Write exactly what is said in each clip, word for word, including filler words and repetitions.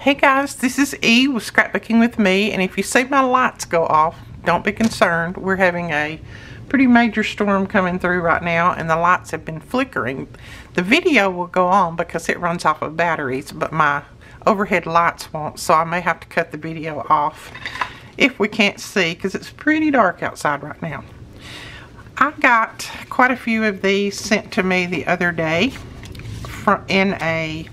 Hey guys, this is E with Scrapbooking With Me, and if you see my lights go off, don't be concerned. We're having a pretty major storm coming through right now, and the lights have been flickering. The video will go on because it runs off of batteries, but my overhead lights won't, so I may have to cut the video off if we can't see, because it's pretty dark outside right now. I got quite a few of these sent to me the other day from in a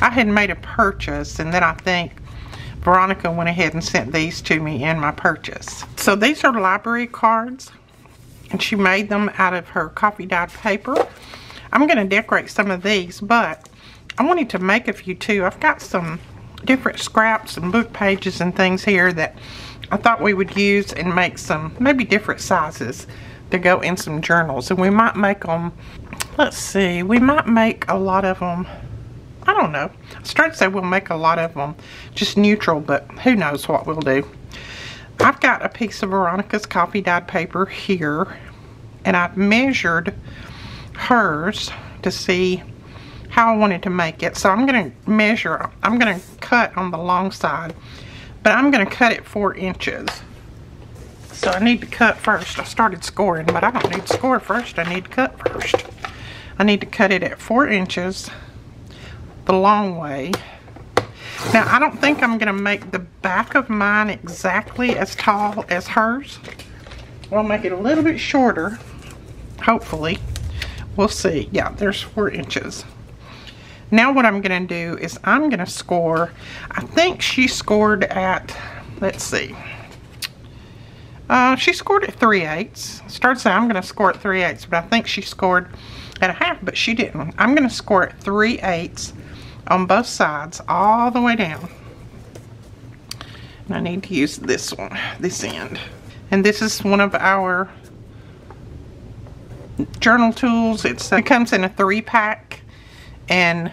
I had made a purchase, and then I think Veronica went ahead and sent these to me in my purchase. So these are library cards, and she made them out of her coffee dyed paper. I'm going to decorate some of these, but I wanted to make a few too. I've got some different scraps and book pages and things here that I thought we would use and make some maybe different sizes to go in some journals. And we might make them, let's see, we might make a lot of them. I don't know. I was trying to say we'll make a lot of them just neutral, but who knows what we'll do. I've got a piece of Veronica's coffee dyed paper here, and I've measured hers to see how I wanted to make it. So I'm going to measure, I'm going to cut on the long side, but I'm going to cut it four inches. So I need to cut first. I started scoring, but I don't need to score first. I need to cut first. I need to cut it at four inches. The long way. Now I don't think I'm going to make the back of mine exactly as tall as hers. We'll make it a little bit shorter, hopefully. We'll see. Yeah, there's four inches. Now what I'm going to do is I'm going to score. I think she scored at, let's see. Uh, she scored at three eighths. Starts out, I'm going to score at three eighths, but I think she scored at a half, but she didn't. I'm going to score at three eighths. On both sides all the way down, and I need to use this one, this end, and this is one of our journal tools. It's, it comes in a three pack, and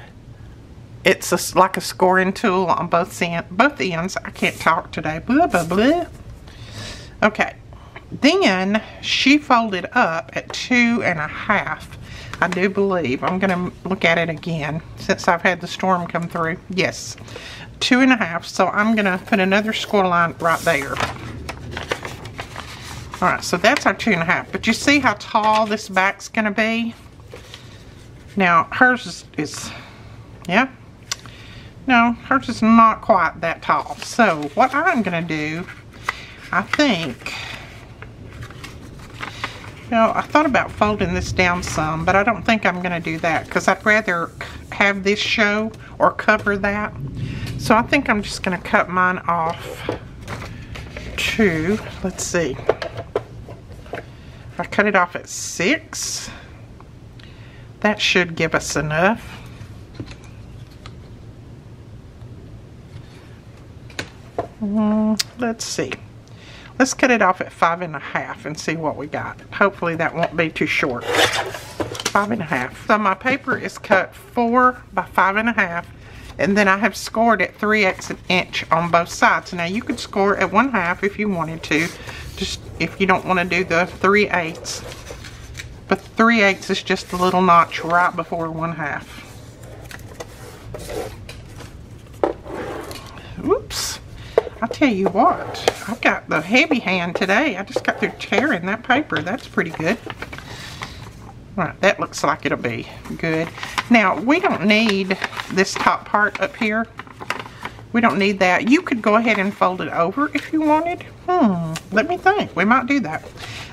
it's a, like a scoring tool on both, end, both ends. I can't talk today, blah blah blah. Okay, then she folded up at two and a half. I do believe. I'm going to look at it again since I've had the storm come through. Yes, two and a half. So I'm going to put another score line right there. All right, so that's our two and a half. But you see how tall this back's going to be? Now, hers is, is, yeah. No, hers is not quite that tall. So what I'm going to do, I think... Now, I thought about folding this down some, but I don't think I'm going to do that because I'd rather have this show or cover that. So I think I'm just going to cut mine off to, let's see, if I cut it off at six, that should give us enough. Mm, let's see. Let's cut it off at five and a half and see what we got. Hopefully that won't be too short. Five and a half. So my paper is cut four by five and a half, and then I have scored at three eighths an inch on both sides. Now you could score at one half if you wanted to, just if you don't want to do the three eighths. But three eighths is just a little notch right before one half. Oops. I'll tell you what, I've got the heavy hand today. I just got through tearing that paper. That's pretty good. All right, that looks like it'll be good. Now, we don't need this top part up here. We don't need that. You could go ahead and fold it over if you wanted. Hmm, let me think. We might do that.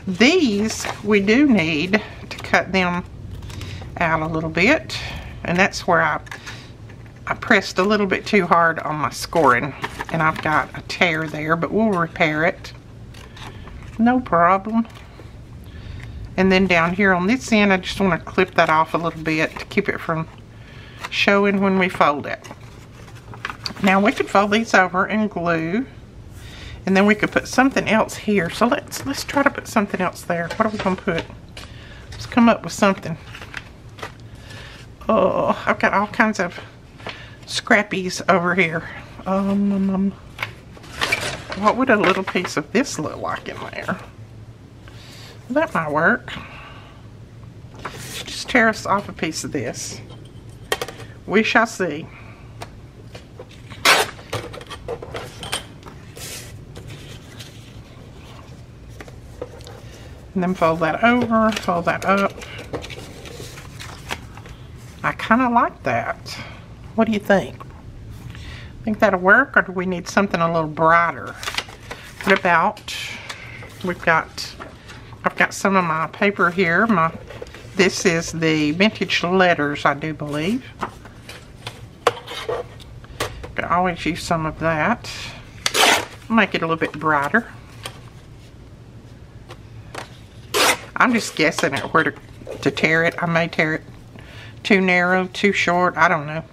These, we do need to cut them out a little bit. And that's where I... I pressed a little bit too hard on my scoring, and I've got a tear there, but we'll repair it. No problem. And then down here on this end, I just want to clip that off a little bit to keep it from showing when we fold it. Now we could fold these over and glue, and then we could put something else here. So let's let's try to put something else there. What are we going to put? Let's come up with something. Oh, I've got all kinds of scrappies over here. Um, um, um, what would a little piece of this look like in there? That might work. Just tear us off a piece of this. We shall see. and then fold that over, fold that up. I kind of like that. What do you think? Think that'll work, or do we need something a little brighter? What about, we've got, I've got some of my paper here. My, this is the vintage letters, I do believe. Could always use some of that. Make it a little bit brighter. I'm just guessing at where to, to tear it. I may tear it too narrow, too short, I don't know.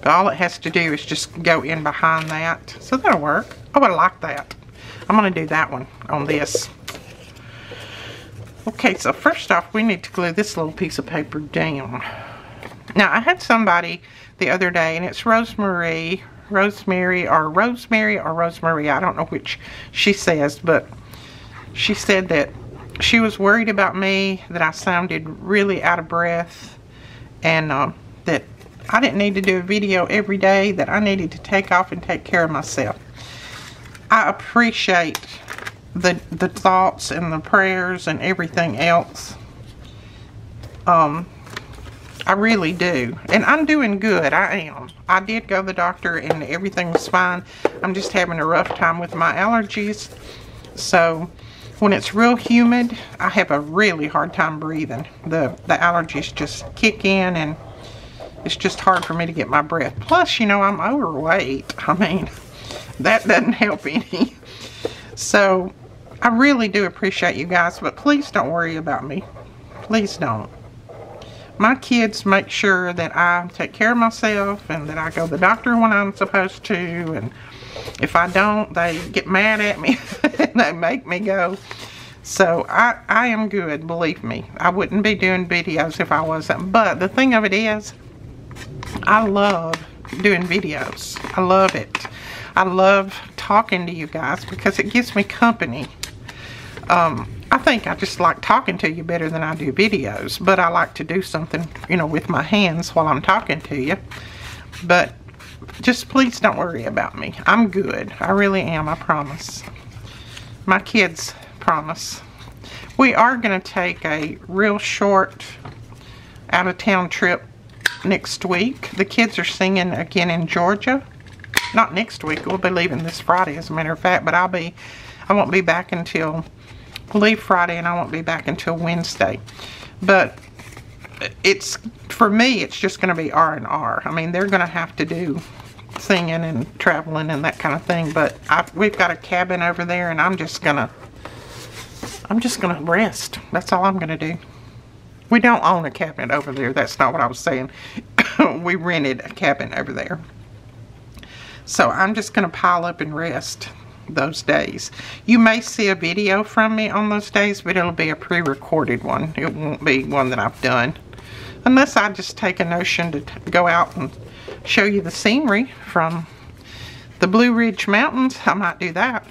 But all it has to do is just go in behind that. So that'll work. Oh, I like that. I'm going to do that one on this. Okay, so first off, we need to glue this little piece of paper down. Now, I had somebody the other day, and it's Rosemary, Rosemary, or Rosemary, or Rosemary. I don't know which she says, but she said that she was worried about me, that I sounded really out of breath, and uh, that I didn't need to do a video every day, that I needed to take off and take care of myself. I appreciate the the thoughts and the prayers and everything else. Um, I really do. And I'm doing good. I am. I did go to the doctor and everything was fine. I'm just having a rough time with my allergies. So when it's real humid, I have a really hard time breathing. The, the allergies just kick in, and it's just hard for me to get my breath. Plus, you know, I'm overweight. I mean, that doesn't help any. So, I really do appreciate you guys, but please don't worry about me. Please don't. My kids make sure that I take care of myself and that I go to the doctor when I'm supposed to. And if I don't, they get mad at me and they make me go. So, I, I am good, believe me. I wouldn't be doing videos if I wasn't. But the thing of it is, I love doing videos. I love it. I love talking to you guys because it gives me company. Um, I think I just like talking to you better than I do videos, but I like to do something, you know, with my hands while I'm talking to you. But just please don't worry about me. I'm good. I really am. I promise. My kids promise. We are going to take a real short out-of-town trip next week. The kids are singing again in Georgia. Not next week. We'll be leaving this Friday, as a matter of fact, but I'll be, I won't be back until, leave Friday, and I won't be back until Wednesday. But it's, for me, it's just going to be R and R. I mean, they're going to have to do singing and traveling and that kind of thing, but I, we've got a cabin over there, and I'm just going to, I'm just going to rest. That's all I'm going to do. We don't own a cabin over there. That's not what I was saying. We rented a cabin over there. So I'm just going to pile up and rest those days. You may see a video from me on those days, but it'll be a pre-recorded one. It won't be one that I've done. Unless I just take a notion to t go out and show you the scenery from the Blue Ridge Mountains. I might do that.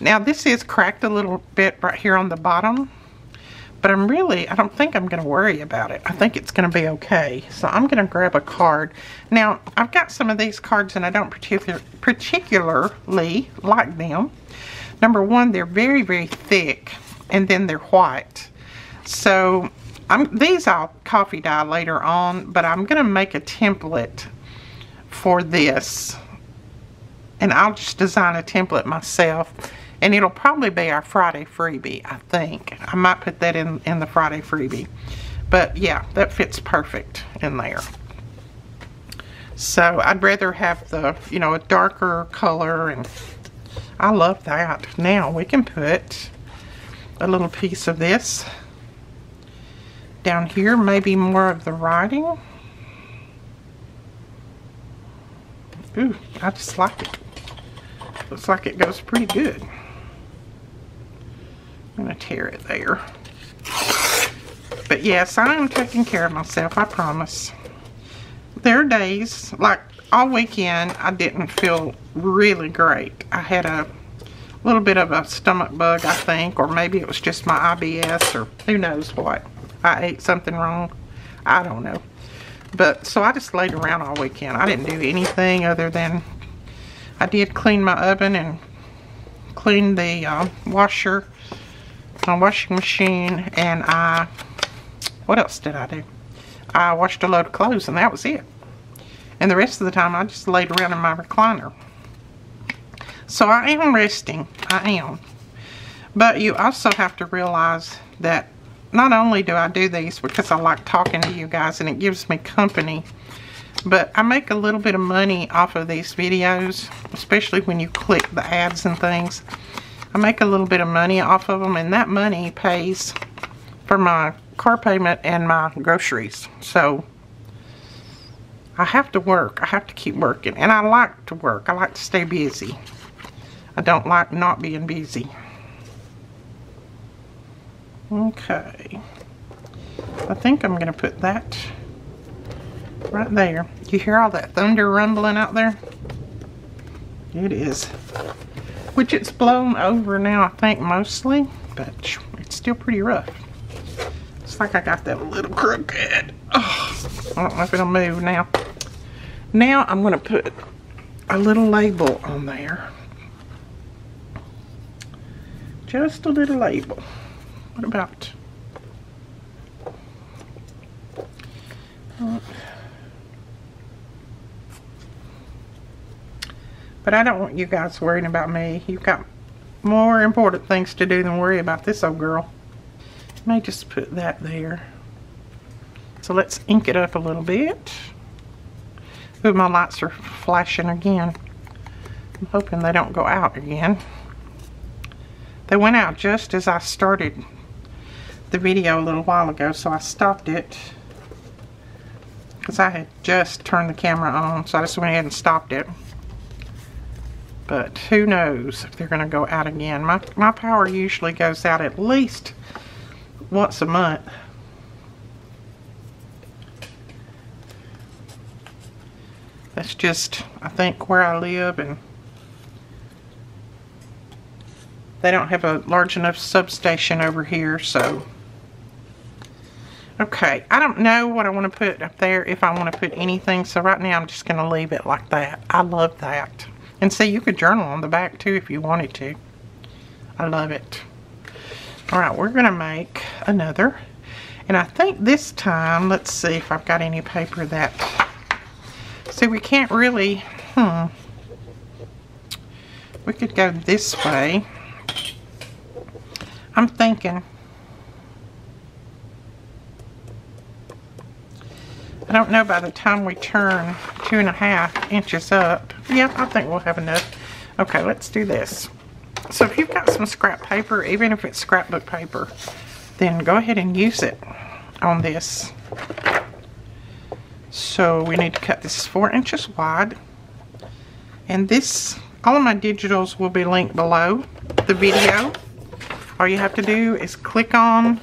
Now this is cracked a little bit right here on the bottom. But I'm really, I don't think I'm going to worry about it. I think it's going to be okay. So I'm going to grab a card. Now, I've got some of these cards and I don't particular, particularly like them. Number one, they're very, very thick. And then they're white. So, I'm, these I'll coffee dye later on. But I'm going to make a template for this. And I'll just design a template myself. And it'll probably be our Friday freebie, I think. I might put that in, in the Friday freebie. But yeah, that fits perfect in there. So I'd rather have the, you know, a darker color. And I love that. Now we can put a little piece of this down here. Maybe more of the writing. Ooh, I just like it. Looks like it goes pretty good. I'm going to tear it there. But yes, I am taking care of myself, I promise. There are days, like all weekend, I didn't feel really great. I had a little bit of a stomach bug, I think, or maybe it was just my I B S, or who knows what. I ate something wrong. I don't know. But, so I just laid around all weekend. I didn't do anything other than, I did clean my oven and clean the uh, washer. my washing machine, and I, what else did I do? I washed a load of clothes, and that was it. And the rest of the time, I just laid around in my recliner. So I am resting. I am. But you also have to realize that not only do I do these because I like talking to you guys and it gives me company, but I make a little bit of money off of these videos, especially when you click the ads and things. I make a little bit of money off of them, and that money pays for my car payment and my groceries. So I have to work. I have to keep working, and I like to work. I like to stay busy. I don't like not being busy. Okay, I think I'm going to put that right there. You hear all that thunder rumbling out there? It is. Which it's blown over now, I think, mostly, but it's still pretty rough. It's like I got that a little crooked. Oh, I don't know if it'll move now. Now I'm going to put a little label on there. Just a little label. What about? Uh, but I don't want you guys worrying about me. You've got more important things to do than worry about this old girl. Let me just put that there. So let's ink it up a little bit. Ooh, my lights are flashing again. I'm hoping they don't go out again. They went out just as I started the video a little while ago, so I stopped it because I had just turned the camera on, so I just went ahead and stopped it. But who knows if they're going to go out again. My, my power usually goes out at least once a month. That's just, I think, where I live, and they don't have a large enough substation over here, so. Okay, I don't know what I want to put up there, if I want to put anything, so right now I'm just going to leave it like that. I love that. And see, you could journal on the back too if you wanted to. I love it. Alright, we're going to make another. And I think this time, let's see if I've got any paper that. See, we can't really, hmm. We could go this way. I'm thinking. I don't know, by the time we turn two and a half inches up. Yeah, I think we'll have enough. Okay, let's do this. So if you've got some scrap paper, even if it's scrapbook paper, then go ahead and use it on this. So we need to cut this four inches wide. And this, all of my digitals will be linked below the video. All you have to do is click on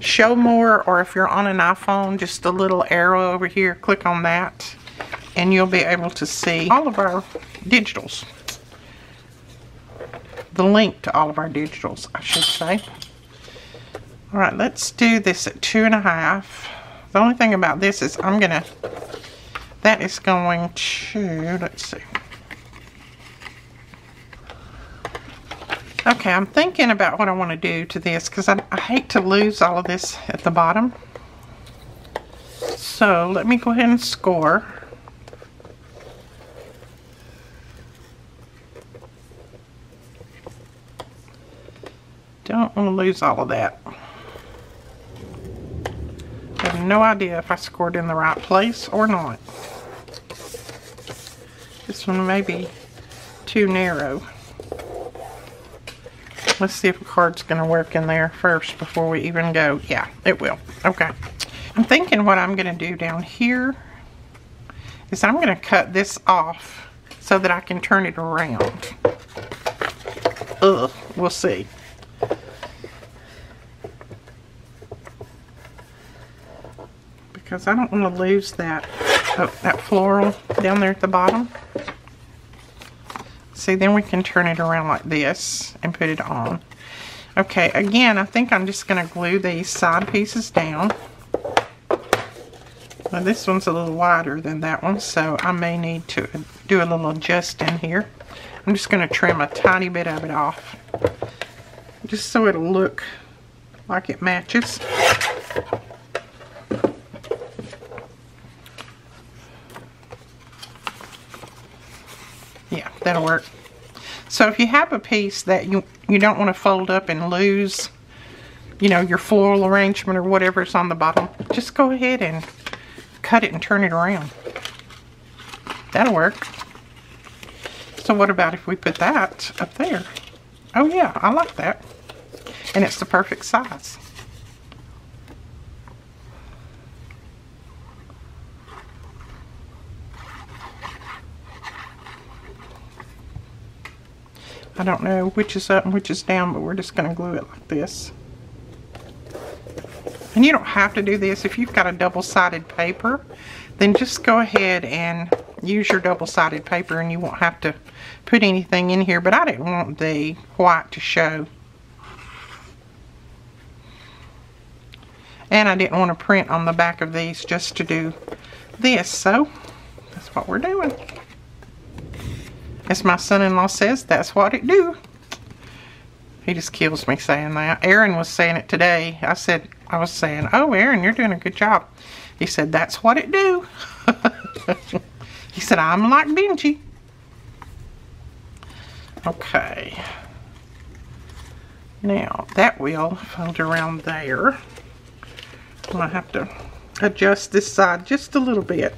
show more, or if you're on an iPhone, just the little arrow over here, click on that, and you'll be able to see all of our digitals. The link to all of our digitals, I should say. All right, let's do this at two and a half. The only thing about this is I'm gonna, that is going to, let's see. Okay, I'm thinking about what I want to do to this because I, I hate to lose all of this at the bottom. So let me go ahead and score. Don't want to lose all of that. I have no idea if I scored in the right place or not. This one may be too narrow. Let's see if a card's going to work in there first before we even go. Yeah, it will. Okay. I'm thinking what I'm going to do down here is I'm going to cut this off so that I can turn it around. Ugh, we'll see. Because I don't want to lose that, oh, that floral down there at the bottom. See, then we can turn it around like this and put it on. Okay, again, I think I'm just going to glue these side pieces down. Now, this one's a little wider than that one, so I may need to do a little adjusting here. I'm just going to trim a tiny bit of it off, just so it'll look like it matches. Yeah, that'll work. So if you have a piece that you you don't want to fold up and lose, you know, your floral arrangement or whatever is on the bottom, just go ahead and cut it and turn it around. That'll work. So what about if we put that up there? Oh yeah, I like that. And it's the perfect size. I don't know which is up and which is down, but we're just going to glue it like this. And you don't have to do this. If you've got a double-sided paper, then just go ahead and use your double-sided paper and you won't have to put anything in here. But I didn't want the white to show. And I didn't want to print on the back of these just to do this. So that's what we're doing. As my son-in-law says, that's what it do. He just kills me saying that. Aaron was saying it today. I said, I was saying, oh, Aaron, you're doing a good job. He said, that's what it do. He said, I'm like Benji. Okay. Now, that will fold around there. I'm going to have to adjust this side just a little bit.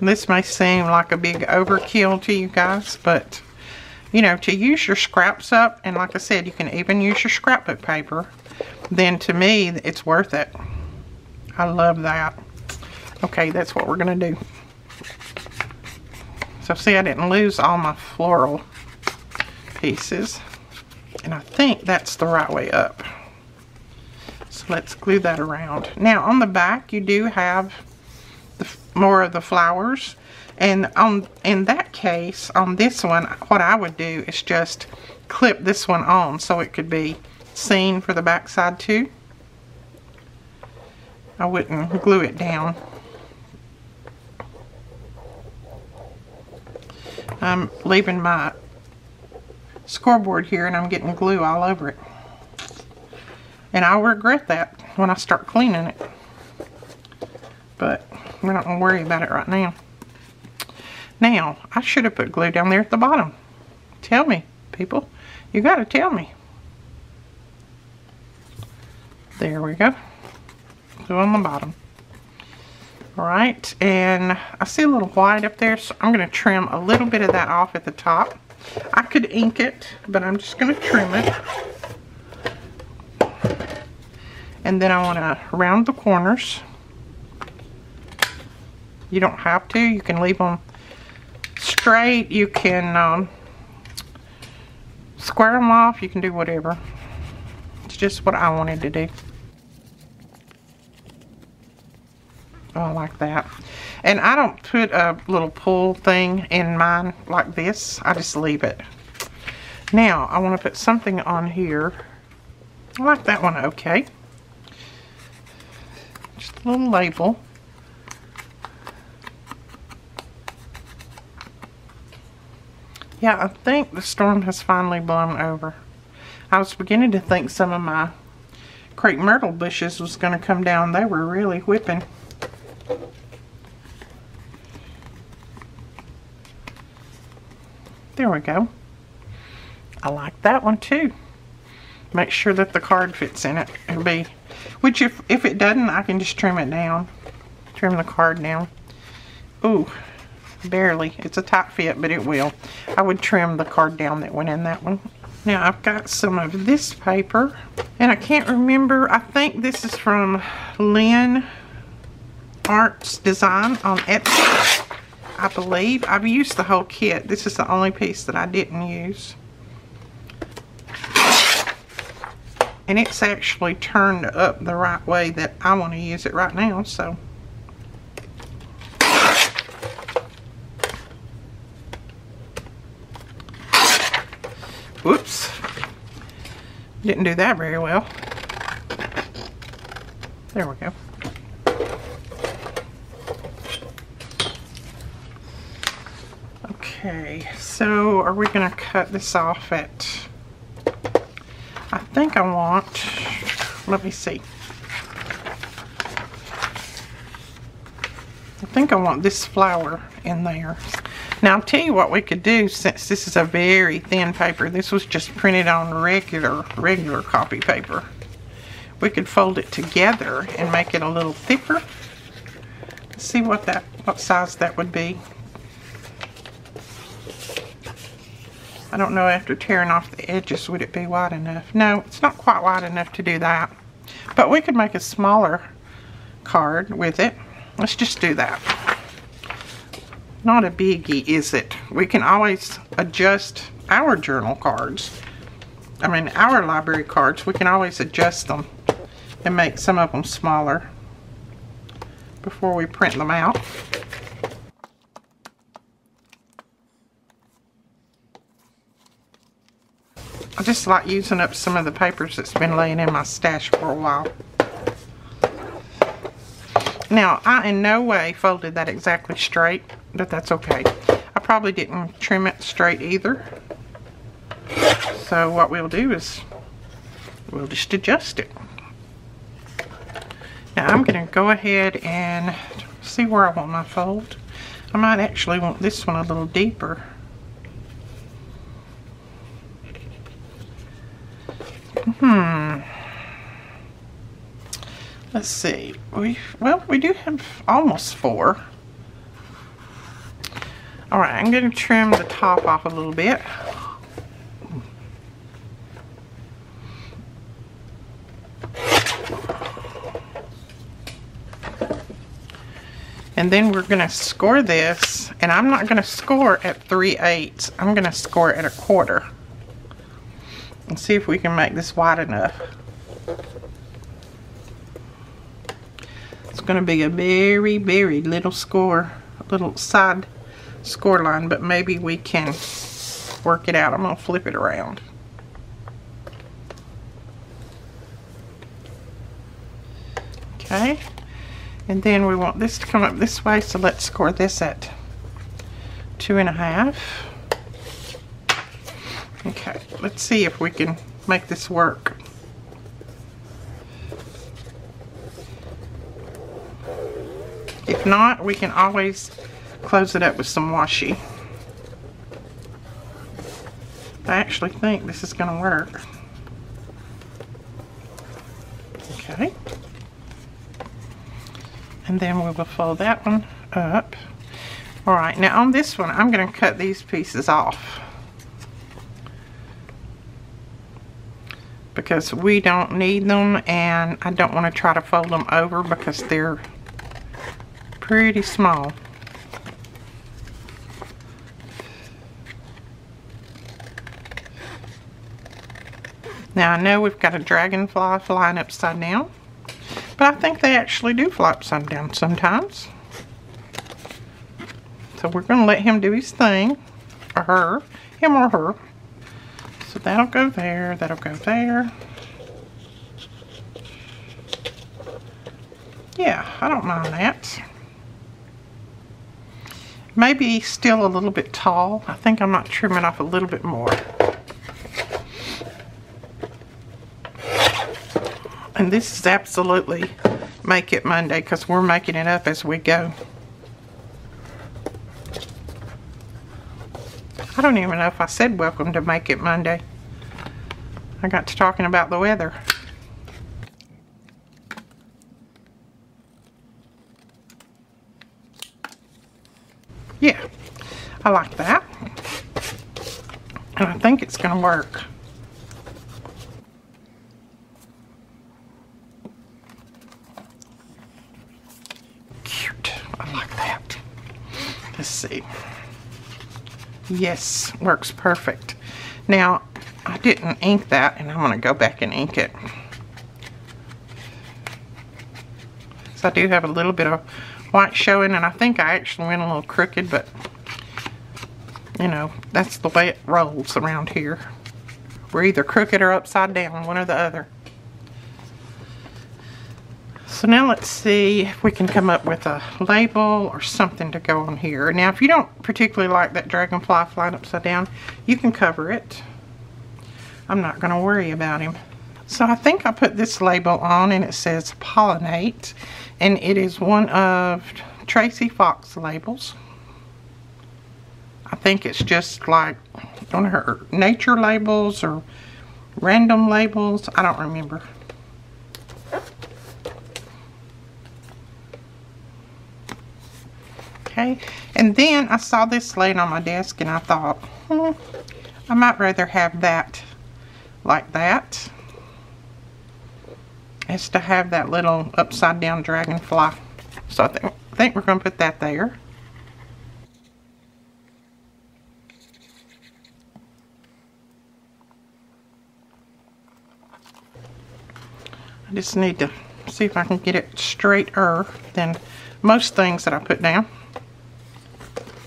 This may seem like a big overkill to you guys, but you know, to use your scraps up, and like I said, you can even use your scrapbook paper, then to me, it's worth it. I love that. Okay, that's what we're going to do. So see, I didn't lose all my floral pieces. And I think that's the right way up. So let's glue that around. Now on the back, you do have the, more of the flowers. And on in that case, on this one, what I would do is just clip this one on so it could be seen for the back side too. I wouldn't glue it down. I'm leaving my scoreboard here and I'm getting glue all over it. And I'll regret that when I start cleaning it. But we're not going to worry about it right now. Now, I should have put glue down there at the bottom. Tell me, people. You got to tell me. There we go. Glue on the bottom. Alright, and I see a little white up there, so I'm going to trim a little bit of that off at the top. I could ink it, but I'm just going to trim it. And then I want to round the corners. You don't have to. You can leave them straight, you can um, square them off, you can do whatever. It's just what I wanted to do. Oh, I like that. And I don't put a little pull thing in mine like this, I just leave it. Now I want to put something on here. I like that one. Okay, just a little label. Yeah, I think the storm has finally blown over. I was beginning to think some of my crepe myrtle bushes was going to come down. They were really whipping. There we go. I like that one too. Make sure that the card fits in it. It'll be, which if, if it doesn't, I can just trim it down. Trim the card down. Ooh. Barely. It's a tight fit, but it will. I would trim the card down that went in that one. Now I've got some of this paper, and I can't remember. I think this is from Lynn Arts Design on Etsy, I believe. I've used the whole kit. This is the only piece that I didn't use. And it's actually turned up the right way that I want to use it right now, so. Whoops, didn't do that very well. There we go. Okay, so are we gonna cut this off at, I think I want, let me see. I think I want this flower in there. Now I'll tell you what we could do, since this is a very thin paper, this was just printed on regular, regular copy paper. We could fold it together and make it a little thicker. Let's see what that, what size that would be. I don't know, after tearing off the edges, would it be wide enough? No, it's not quite wide enough to do that. But we could make a smaller card with it. Let's just do that. Not a biggie, is it? We can always adjust our journal cards. I mean, our library cards, we can always adjust them and make some of them smaller before we print them out. I just like using up some of the papers that's been laying in my stash for a while. Now, I in no way folded that exactly straight, but that's okay. I probably didn't trim it straight either. So what we'll do is we'll just adjust it. Now I'm going to go ahead and see where I want my fold. I might actually want this one a little deeper. Hmm. Let's see. We well, we do have almost four. All right, I'm going to trim the top off a little bit. And then we're going to score this, and I'm not going to score at three eighths. I'm going to score at a quarter. And see if we can make this wide enough. It's going to be a very, very little score, a little side score line, but maybe we can work it out. I'm going to flip it around. Okay. And then we want this to come up this way, so let's score this at two and a half. Okay, let's see if we can make this work. If not, we can always close it up with some washi. I actually think this is going to work. Okay. And then we will fold that one up. All right, now on this one, I'm going to cut these pieces off because we don't need them, and I don't want to try to fold them over because they're pretty small. Now I know we've got a dragonfly flying upside down. But I think they actually do fly upside down sometimes. So we're going to let him do his thing. Or her. Him or her. So that'll go there. That'll go there. Yeah, I don't mind that. Maybe still a little bit tall. I think I might trim it off a little bit more. And this is absolutely Make It Monday because we're making it up as we go. I don't even know if I said welcome to Make It Monday. I got to talking about the weather. Yeah, I like that. And I think it's going to work. See. Yes, works perfect. Now, I didn't ink that, and I'm going to go back and ink it. So I do have a little bit of white showing, and I think I actually went a little crooked, but you know, that's the way it rolls around here. We're either crooked or upside down, one or the other. So now let's see if we can come up with a label or something to go on here. Now if you don't particularly like that dragonfly flying upside down, you can cover it. I'm not going to worry about him. So I think I put this label on and it says pollinate, and it is one of Tracy Fox labels. I think it's just like on her nature labels or random labels, I don't remember. Okay, and then I saw this laying on my desk and I thought, hmm, I might rather have that like that as to have that little upside down dragonfly. So I, th I think we're going to put that there. I just need to see if I can get it straighter than most things that I put down.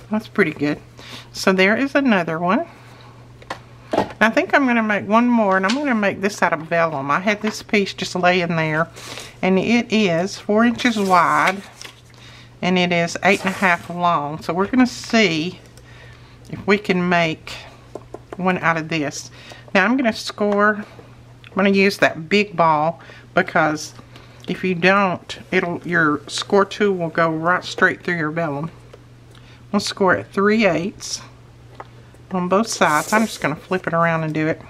That's pretty good. So there is another one. I think I'm going to make one more, and I'm going to make this out of vellum. I had this piece just laying there, and it is four inches wide, and it is eight and a half long. So we're going to see if we can make one out of this. Now I'm going to score, I'm going to use that big ball, because if you don't, it'll your score tool will go right straight through your vellum. We'll score at three eighths on both sides. I'm just going to flip it around and do it.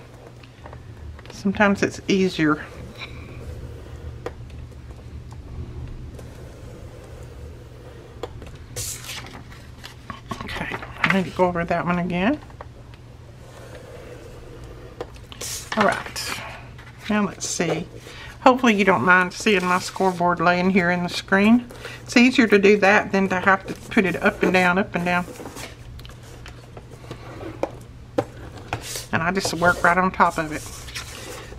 Sometimes it's easier. Okay, I need to go over that one again. Alright, now let's see. Hopefully you don't mind seeing my scoreboard laying here in the screen. It's easier to do that than to have to put it up and down, up and down. And I just work right on top of it.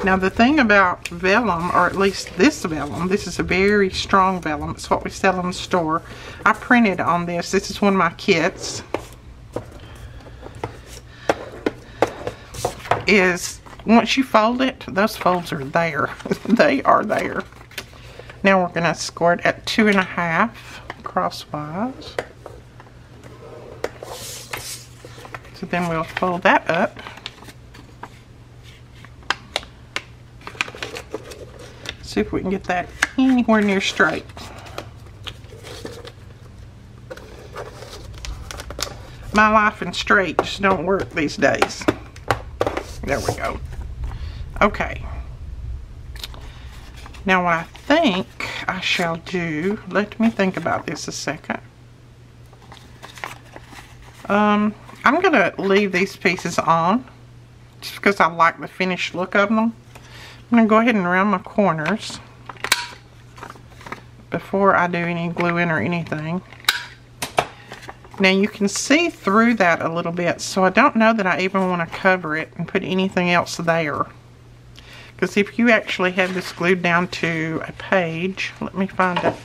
Now the thing about vellum, or at least this vellum, this is a very strong vellum. It's what we sell in the store. I printed on this. This is one of my kits. Is once you fold it, those folds are there. They are there. Now we're going to score it at two and a half crosswise. So then we'll fold that up. See if we can get that anywhere near straight. My life and straight just don't work these days. There we go. Okay. Now what I think I shall do, let me think about this a second. Um, I'm going to leave these pieces on just because I like the finished look of them. I'm going to go ahead and round my corners before I do any gluing or anything. Now you can see through that a little bit, so I don't know that I even want to cover it and put anything else there. Because if you actually have this glued down to a page, let me find a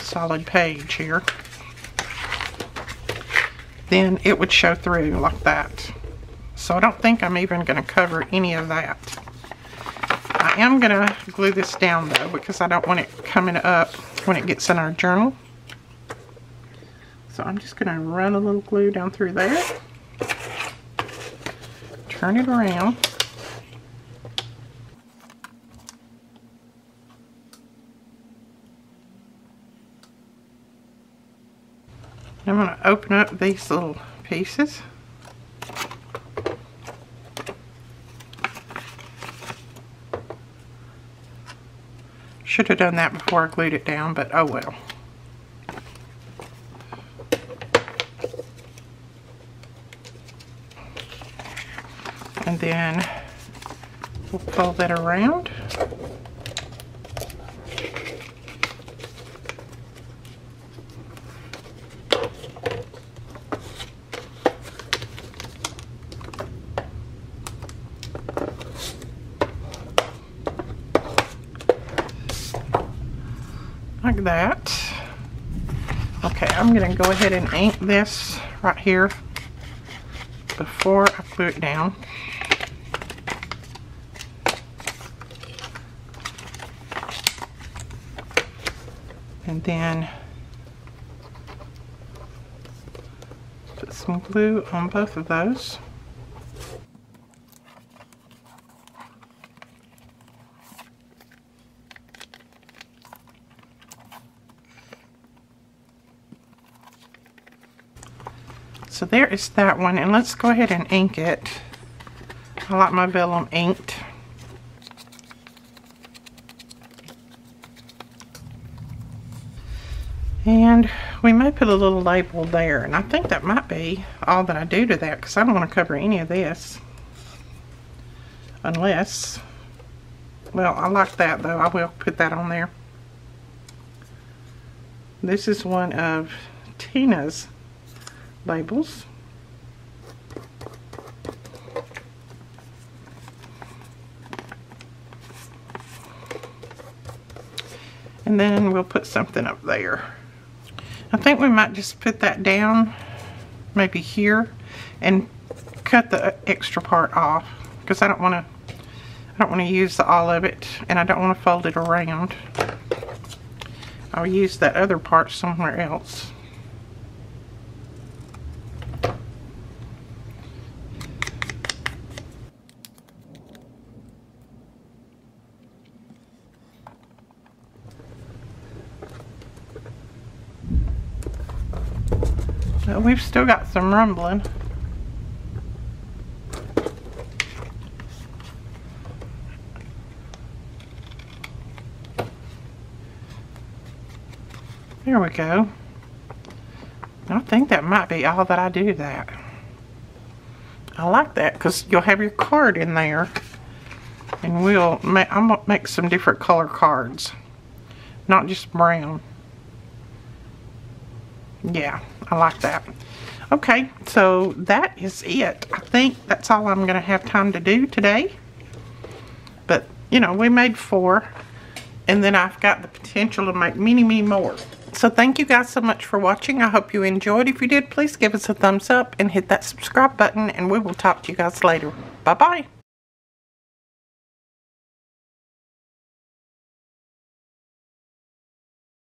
solid page here, then it would show through like that. So I don't think I'm even going to cover any of that. I am going to glue this down though, because I don't want it coming up when it gets in our journal. So I'm just going to run a little glue down through there, turn it around. I'm going to open up these little pieces. Should have done that before I glued it down, but oh well. And then we'll fold that around. Like that. Okay, I'm going to go ahead and ink this right here before I glue it down. and then put some glue on both of those. So there is that one, and let's go ahead and ink it. I like my vellum inked. And we may put a little label there, and I think that might be all that I do to that, because I don't want to cover any of this. Unless, well, I like that though. I will put that on there. This is one of Tina's labels. And then we'll put something up there. I think we might just put that down, maybe here, and cut the extra part off, because I don't want to. I don't want to use the, all of it, and I don't want to fold it around. I'll use that other part somewhere else. We've still got some rumbling. There we go. I think that might be all that I do to that. I like that because you'll have your card in there, and we'll make, I'm gonna make some different color cards, not just brown. Yeah, I like that. Okay, so that is it. I think that's all I'm going to have time to do today. But, you know, we made four. And then I've got the potential to make many, many more. So thank you guys so much for watching. I hope you enjoyed. If you did, please give us a thumbs up and hit that subscribe button. And we will talk to you guys later. Bye-bye.